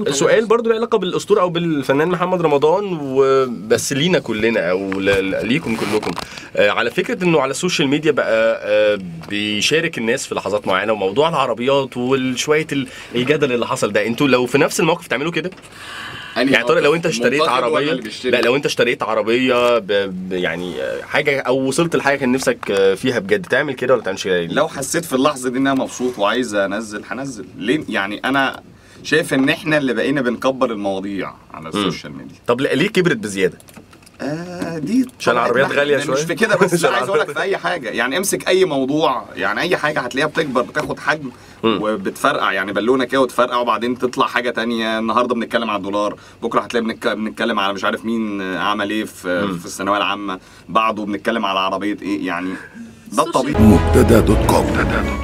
مبسوطه. سؤال برضو له علاقه بالاسطوره او بالفنان محمد رمضان وبس لينا كلنا او ليكم كلكم، على فكره انه على السوشيال ميديا بقى بيشارك الناس في لحظات معينه، وموضوع العربيات وشويه الجدل اللي حصل ده، انتوا لو في نفس الموقف تعملوا كده؟ يعني طارق لو انت اشتريت عربيه، لا لو انت اشتريت عربيه يعني حاجه او وصلت لحاجه كان نفسك فيها بجد، تعمل كده ولا تعملش كده؟ لو حسيت في اللحظه دي ان انا مبسوط وعايز انزل هنزل، ليه؟ يعني انا شايف ان احنا اللي بقينا بنكبر المواضيع على السوشيال ميديا. طب ليه كبرت بزياده؟ دي عشان العربيات غاليه شويه، مش في كده بس عايز اقول لك في اي حاجه، يعني امسك اي موضوع، يعني اي حاجه هتلاقيها بتكبر بتاخد حجم وبتفرقع، يعني بالونه كده وتفرقع وبعدين تطلع حاجه ثانيه، النهارده بنتكلم على الدولار، بكره هتلاقي بنتكلم على مش عارف مين عمل ايه في الثانويه العامه، بعده بنتكلم على عربيه ايه، يعني ده الطبيعي.